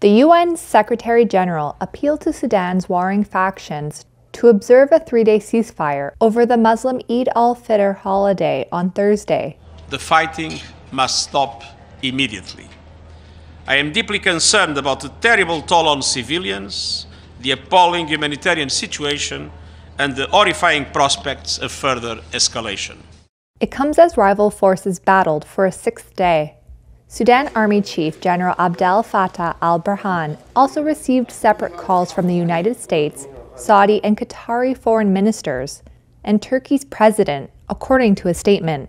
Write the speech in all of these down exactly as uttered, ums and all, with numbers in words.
The U N Secretary-General appealed to Sudan's warring factions to observe a three-day ceasefire over the Muslim Eid al-Fitr holiday on Thursday. The fighting must stop immediately. I am deeply concerned about the terrible toll on civilians, the appalling humanitarian situation, and the horrifying prospects of further escalation. It comes as rival forces battled for a sixth day. Sudan Army Chief General Abdel Fattah al-Burhan also received separate calls from the United States, Saudi and Qatari foreign ministers, and Turkey's president, according to a statement.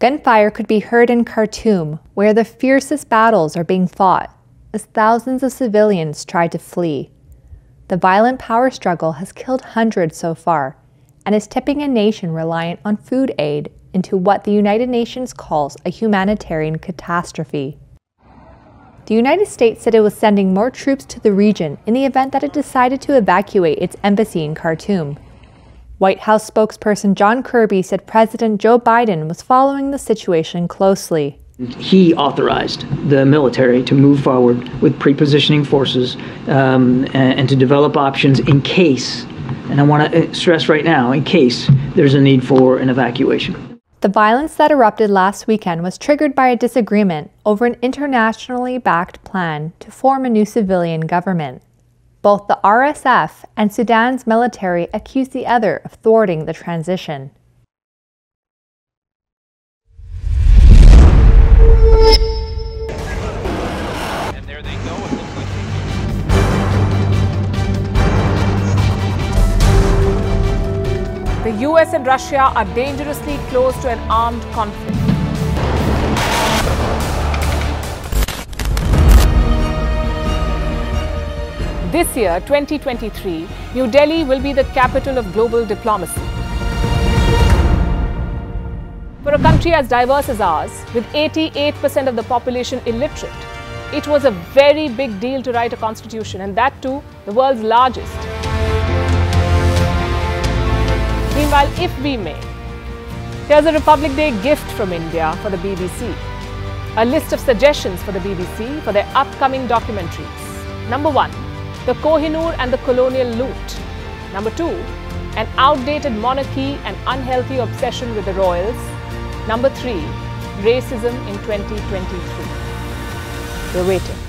Gunfire could be heard in Khartoum, where the fiercest battles are being fought as thousands of civilians try to flee. The violent power struggle has killed hundreds so far and is tipping a nation reliant on food aid into what the United Nations calls a humanitarian catastrophe. The United States said it was sending more troops to the region in the event that it decided to evacuate its embassy in Khartoum. White House spokesperson John Kirby said President Joe Biden was following the situation closely. He authorized the military to move forward with pre-positioning forces um, and to develop options in case, and I want to stress right now, in case there's a need for an evacuation. The violence that erupted last weekend was triggered by a disagreement over an internationally backed plan to form a new civilian government. Both the R S F and Sudan's military accused the other of thwarting the transition. The U S and Russia are dangerously close to an armed conflict. This year, twenty twenty-three, New Delhi will be the capital of global diplomacy. For a country as diverse as ours, with eighty-eight percent of the population illiterate, it was a very big deal to write a constitution, and that too, the world's largest. Meanwhile, if we may, here's a Republic Day gift from India for the B B C. A list of suggestions for the B B C for their upcoming documentaries. Number one, the Kohinoor and the colonial loot. Number two, an outdated monarchy and unhealthy obsession with the royals. Number three, racism in twenty twenty-three. We're waiting.